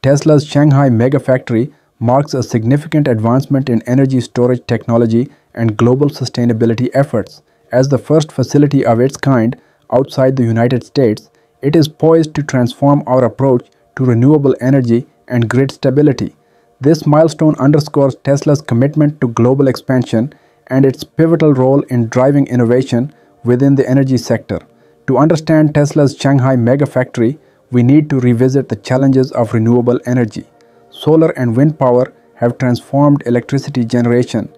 Tesla's Shanghai Megafactory marks a significant advancement in energy storage technology and global sustainability efforts. As the first facility of its kind outside the United States, it is poised to transform our approach to renewable energy and grid stability. This milestone underscores Tesla's commitment to global expansion and its pivotal role in driving innovation within the energy sector. To understand Tesla's Shanghai Megafactory, we need to revisit the challenges of renewable energy. Solar and wind power have transformed electricity generation,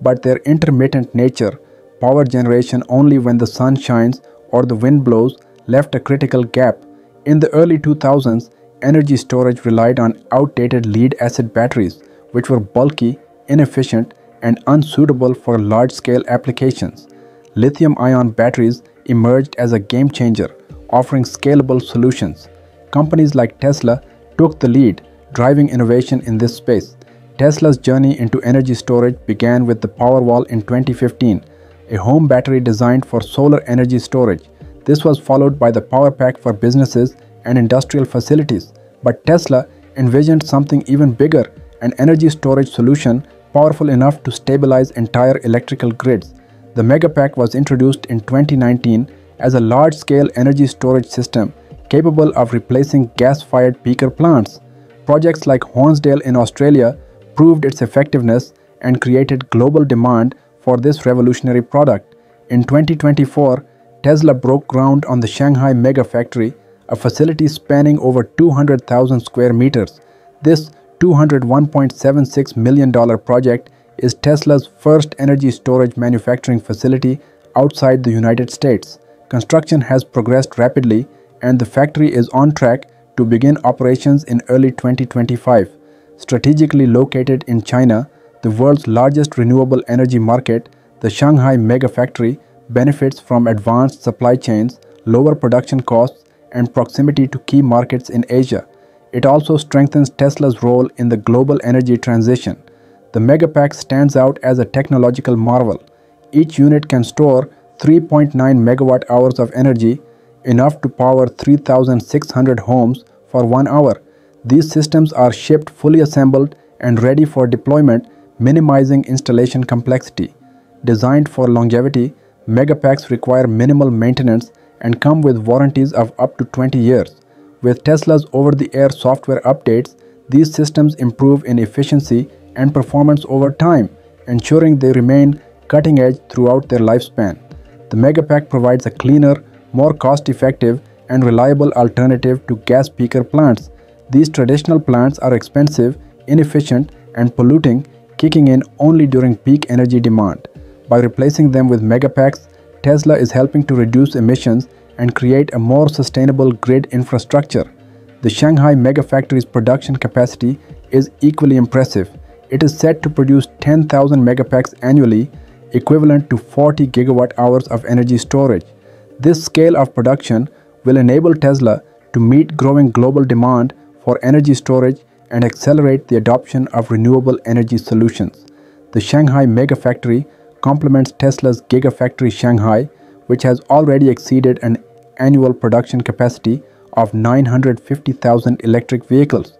but their intermittent nature, power generation only when the sun shines or the wind blows, left a critical gap. In the early 2000s, energy storage relied on outdated lead-acid batteries, which were bulky, inefficient, and unsuitable for large-scale applications. Lithium-ion batteries emerged as a game-changer, offering scalable solutions. Companies like Tesla took the lead, driving innovation in this space. Tesla's journey into energy storage began with the Powerwall in 2015, a home battery designed for solar energy storage. This was followed by the Powerpack for businesses and industrial facilities. But Tesla envisioned something even bigger, an energy storage solution powerful enough to stabilize entire electrical grids. The Megapack was introduced in 2019 as a large-scale energy storage system capable of replacing gas-fired peaker plants. Projects like Hornsdale in Australia proved its effectiveness and created global demand for this revolutionary product. In 2024, Tesla broke ground on the Shanghai Megafactory, a facility spanning over 200,000 square meters. This $201.76 million project is Tesla's first energy storage manufacturing facility outside the United States. Construction has progressed rapidly, and the factory is on track to begin operations in early 2025. Strategically located in China, the world's largest renewable energy market, the Shanghai Megafactory benefits from advanced supply chains, lower production costs, and proximity to key markets in Asia. It also strengthens Tesla's role in the global energy transition. The Megapack stands out as a technological marvel. Each unit can store 3.9 megawatt hours of energy, enough to power 3,600 homes for 1 hour. These systems are shipped fully assembled and ready for deployment, minimizing installation complexity. Designed for longevity, Megapacks require minimal maintenance and come with warranties of up to 20 years. With Tesla's over-the-air software updates, these systems improve in efficiency and performance over time, ensuring they remain cutting-edge throughout their lifespan. The Megapack provides a cleaner, more cost-effective, and reliable alternative to gas peaker plants. These traditional plants are expensive, inefficient, and polluting, kicking in only during peak energy demand. By replacing them with Megapacks, Tesla is helping to reduce emissions and create a more sustainable grid infrastructure. The Shanghai Megafactory's production capacity is equally impressive. It is set to produce 10,000 Megapacks annually, equivalent to 40 gigawatt hours of energy storage. This scale of production will enable Tesla to meet growing global demand for energy storage and accelerate the adoption of renewable energy solutions. The Shanghai Megafactory complements Tesla's Gigafactory Shanghai, which has already exceeded an annual production capacity of 950,000 electric vehicles.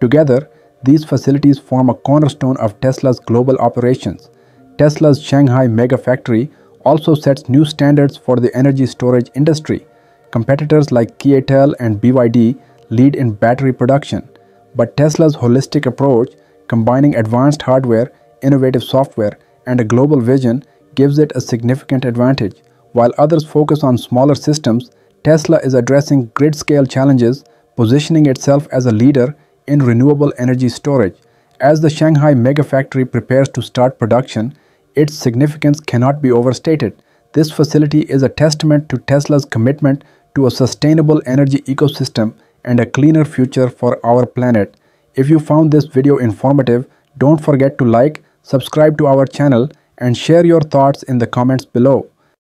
Together, these facilities form a cornerstone of Tesla's global operations. Tesla's Shanghai Megafactory also sets new standards for the energy storage industry. Competitors like CATL and BYD lead in battery production, but Tesla's holistic approach, combining advanced hardware, innovative software, and a global vision, gives it a significant advantage. While others focus on smaller systems, Tesla is addressing grid-scale challenges, positioning itself as a leader in renewable energy storage. As the Shanghai Megafactory prepares to start production, its significance cannot be overstated. This facility is a testament to Tesla's commitment to a sustainable energy ecosystem and a cleaner future for our planet. If you found this video informative, don't forget to like, subscribe to our channel, and share your thoughts in the comments below.